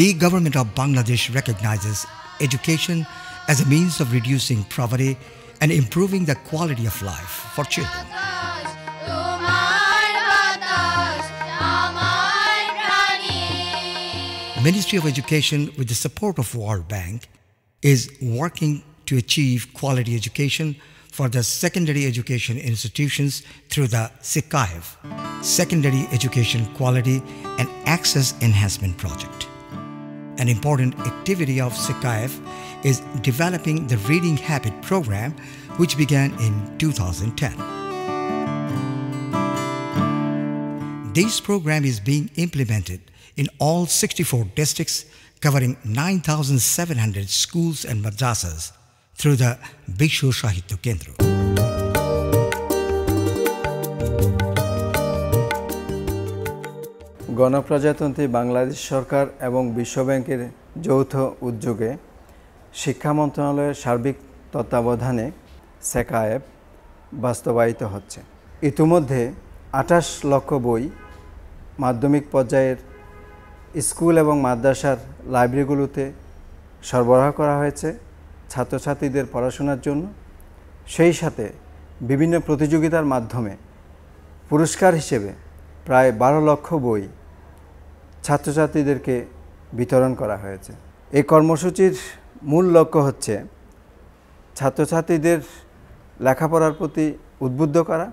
The government of Bangladesh recognizes education as a means of reducing poverty and improving the quality of life for children. The Ministry of Education, with the support of World Bank, is working to achieve quality education for the secondary education institutions through the Sikaif Secondary Education Quality and Access Enhancement Project. An important activity of Sikaif is developing the reading habit program, which began in 2010. This program is being implemented in all 64 districts, covering 9,700 schools and madrasas through the Bishwo Shahitto Kendro. গণপ্রজাতন্ত্রী বাংলাদেশ সরকার এবং বিশ্ব ব্যাংকের যৌথ উদ্যোগে শিক্ষা মন্ত্রণালয়ের সার্বিক তত্ত্বাবধানে সেকায়েব বাস্তবায়িত হচ্ছে। ইতিমধ্যে 28 লক্ষ বই মাধ্যমিক পর্যায়ের স্কুল এবং মাদ্রাসার লাইব্রেরিগুলোতে সরবরাহ করা হয়েছে ছাত্রছাত্রীদের পড়াশোনার জন্য। সেই সাথে বিভিন্ন প্রতিযোগিতার মাধ্যমে পুরস্কার হিসেবে প্রায় 12 লক্ষ বই ছাত্রছাত্রীদেরকে বিতরণ করা হয়েছে। এই কর্মসূচির মূল লক্ষ্য হচ্ছে ছাত্রছাত্রীদের লেখাপড়ার প্রতি উদ্বুদ্ধ করা,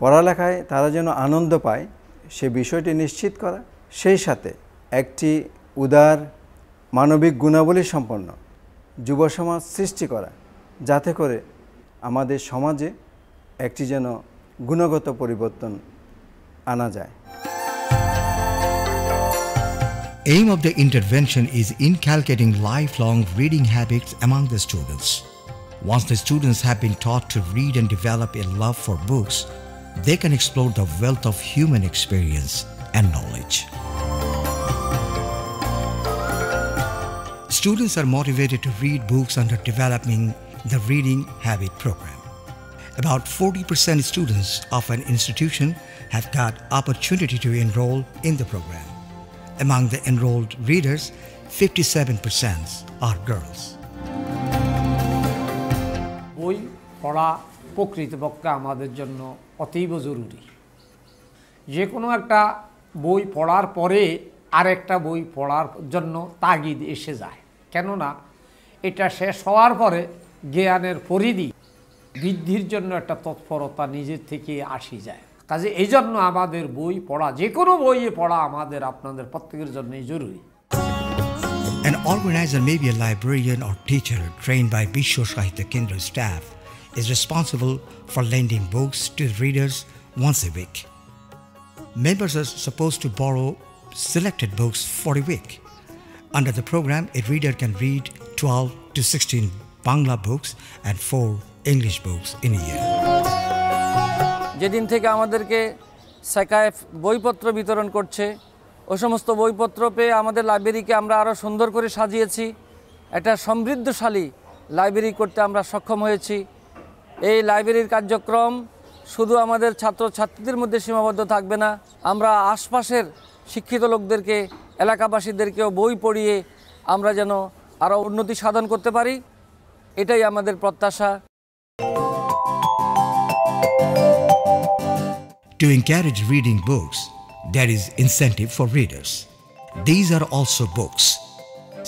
পড়ালেখায় তারা যেন আনন্দ পায় সে বিষয়টি নিশ্চিত করা, সেই সাথে একটি উদার মানবিক গুণাবলী সম্পন্ন যুব সমাজ সৃষ্টি করা, যাতে করে আমাদের সমাজে একটি যেন গুণগত পরিবর্তন আনা যায়। Aim of the intervention is inculcating lifelong reading habits among the students. Once the students have been taught to read and develop a love for books, they can explore the wealth of human experience and knowledge. Students are motivated to read books under developing the reading habit program. About 40% students of an institution have got opportunity to enroll in the program. Among the enrolled readers, 57% are girls. বই পড়া প্রকৃতপক্ষে আমাদের জন্য অতীব জরুরি। যে কোনো একটা বই পড়ার পরে আরেকটা বই পড়ার জন্য তাগিদ এসে যায়, কেননা এটা শেষ হওয়ার পরে জ্ঞানের পরিধি বৃদ্ধির জন্য একটা তৎপরতা নিজের থেকে আসি যায়। কাজে এই জন্য আমাদের বই পড়া, যে কোনো বইয়ে পড়া আমাদের আপনাদের প্রত্যেকের জন্যই জরুরি। An organizer may be a librarian or teacher trained by Bishwo Shahitto Kendro staff is responsible for lending books to readers once a week. Members are supposed to borrow selected books for a week. Under the program, a reader can read 12 to 16 Bangla books and 4 English books in a year. যেদিন থেকে আমাদেরকে সেকায়েব বইপত্র বিতরণ করছে, ও সমস্ত বইপত্র পেয়ে আমাদের লাইব্রেরিকে আমরা আরও সুন্দর করে সাজিয়েছি। একটা সমৃদ্ধশালী লাইব্রেরি করতে আমরা সক্ষম হয়েছি। এই লাইব্রেরির কার্যক্রম শুধু আমাদের ছাত্রছাত্রীদের মধ্যে সীমাবদ্ধ থাকবে না, আমরা আশপাশের শিক্ষিত লোকদেরকে, এলাকাবাসীদেরকেও বই পড়িয়ে আমরা যেন আরও উন্নতি সাধন করতে পারি, এটাই আমাদের প্রত্যাশা। To encourage reading books, there is incentive for readers. These are also books.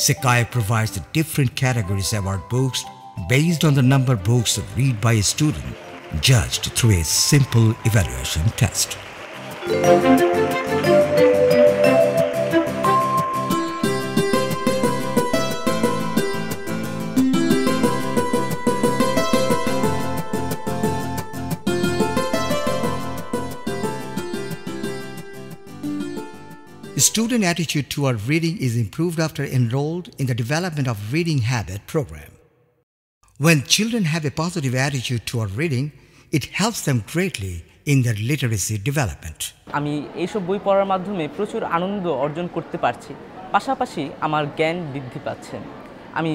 Sikaif provides the different categories of our books based on the number of books read by a student, judged through a simple evaluation test. Student attitude toward reading is improved after enrolled in the development of reading habit program. When children have a positive attitude toward reading, it helps them greatly in their literacy development. আমি এইসব বই পড়ার মাধ্যমে প্রচুর আনন্দ অর্জন করতে পারছি, পাশাপাশি আমার জ্ঞান বৃদ্ধি পাচ্ছে। আমি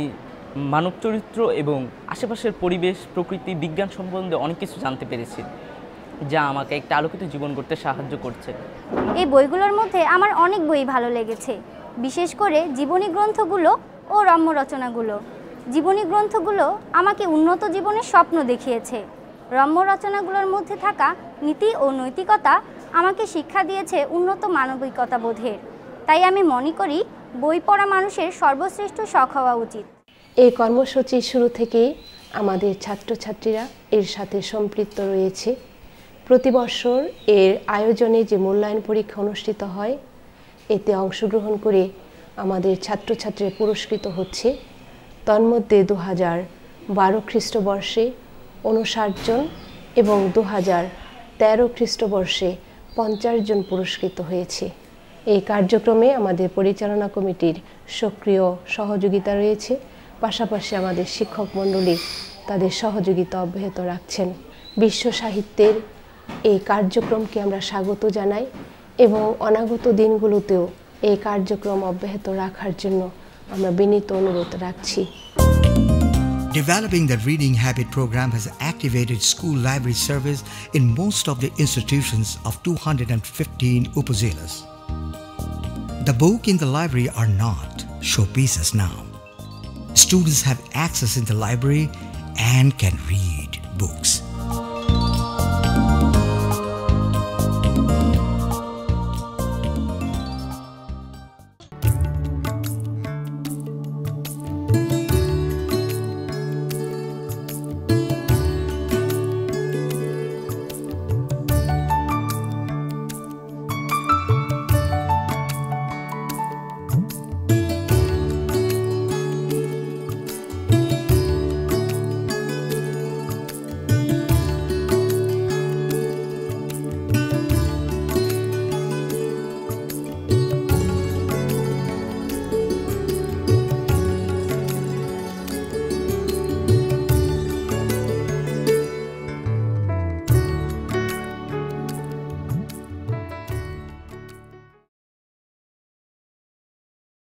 মানব চরিত্র এবং আশেপাশের পরিবেশ, প্রকৃতি, বিজ্ঞান সম্বন্ধে অনেক কিছু জানতে পেরেছি, যা আমাকে একটা আলোকিত জীবন করতে সাহায্য করছে। এই বইগুলোর মধ্যে আমার অনেক বই ভালো লেগেছে। বিশেষকরে জীবনী গ্রন্থগুলো ও রম্য রচনাগুলো। জীবনী গ্রন্থগুলো আমাকে উন্নত জীবনের স্বপ্ন দেখিয়েছে। রম্য রচনাগুলোর মধ্যে থাকা নীতি ও নৈতিকতা আমাকে শিক্ষা দিয়েছে উন্নত মানবিকতা বোধের। তাই আমি মনে করি বই পড়া মানুষের সর্বশ্রেষ্ঠ শখ হওয়া উচিত। এই কর্মসূচির শুরু থেকেই আমাদের ছাত্রছাত্রীরা এর সাথে সম্পৃক্ত রয়েছে। প্রতি বছর এর আয়োজনে যে মূল্যায়ন পরীক্ষা অনুষ্ঠিত হয়, এতে অংশগ্রহণ করে আমাদের ছাত্রছাত্রী পুরস্কৃত হচ্ছে। তন্মধ্যে 2012 খ্রিস্টবর্ষে 59 জন এবং 2013 খ্রিস্টবর্ষে 50 জন পুরস্কৃত হয়েছে। এই কার্যক্রমে আমাদের পরিচালনা কমিটির সক্রিয় সহযোগিতা রয়েছে, পাশাপাশি আমাদের শিক্ষক মণ্ডলী তাদের সহযোগিতা অব্যাহত রাখছেন। বিশ্ব সাহিত্যের এই কার্যক্রমকে আমরা স্বাগত জানাই এবং অনাগত দিনগুলোতেও এই কার্যক্রম অব্যাহত রাখার জন্য আমরা বিনীত অনুরোধ রাখছি। Developing the Reading Habit program has activated school library service in most of the institutions of 215 upazilas. The books in the library are not showpieces now. Students have access in the library and can read books.